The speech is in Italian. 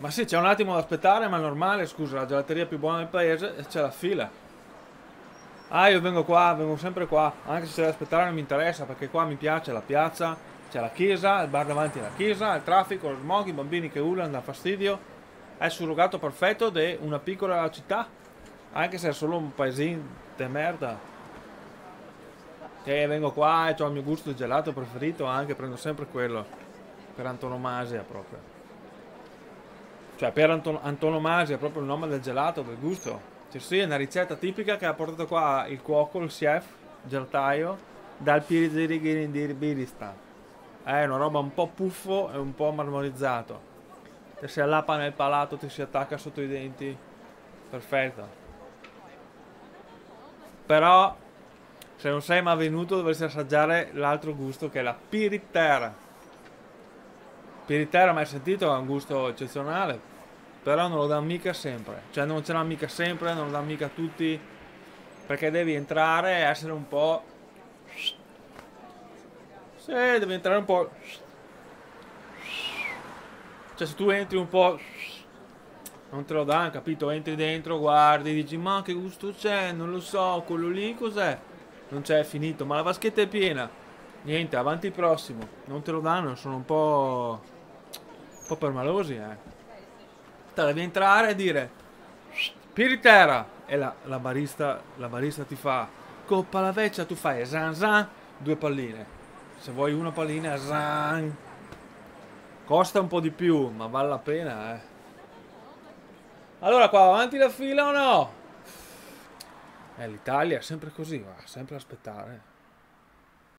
Ma sì, c'è un attimo da aspettare, ma è normale, scusa, la gelateria più buona del paese e c'è la fila. Ah, io vengo qua, vengo sempre qua, anche se c'è da aspettare non mi interessa, perché qua mi piace la piazza, c'è la chiesa, il bar davanti alla chiesa, il traffico, lo smog, i bambini che urlano da fastidio. È il surrogato perfetto di una piccola città, anche se è solo un paesino di merda. Che vengo qua e ho il mio gusto di gelato preferito, anche prendo sempre quello, per antonomasia proprio. Cioè per antonomasia è proprio il nome del gelato, del gusto. Cioè sì, è una ricetta tipica che ha portato qua il cuoco, il chef, gelataio, dal Pirigiristan. È una roba un po' puffo e un po' marmorizzato. Che si allappa nel palato, ti si attacca sotto i denti. Perfetto. Però, se non sei mai venuto dovresti assaggiare l'altro gusto che è la Piriterra. Piritera, mai sentito, ha un gusto eccezionale, però non lo dà mica sempre, cioè non ce l'ha mica sempre, non lo dà mica tutti, perché devi entrare e essere un po'... Sì, devi entrare un po'... Cioè se tu entri un po'... Non te lo dà, capito? Entri dentro, guardi, dici ma che gusto c'è, non lo so, quello lì cos'è? Non c'è, è finito, ma la vaschetta è piena. Niente, avanti prossimo, non te lo danno, sono un po'... Un po' permalosi, Te devi entrare e dire Piritera! E la barista ti fa coppa alla vecchia, tu fai zan zan, 2 palline. Se vuoi una pallina, zan. Costa un po' di più, ma vale la pena, Allora, qua avanti la fila o no? L'Italia è sempre così, va, sempre aspettare.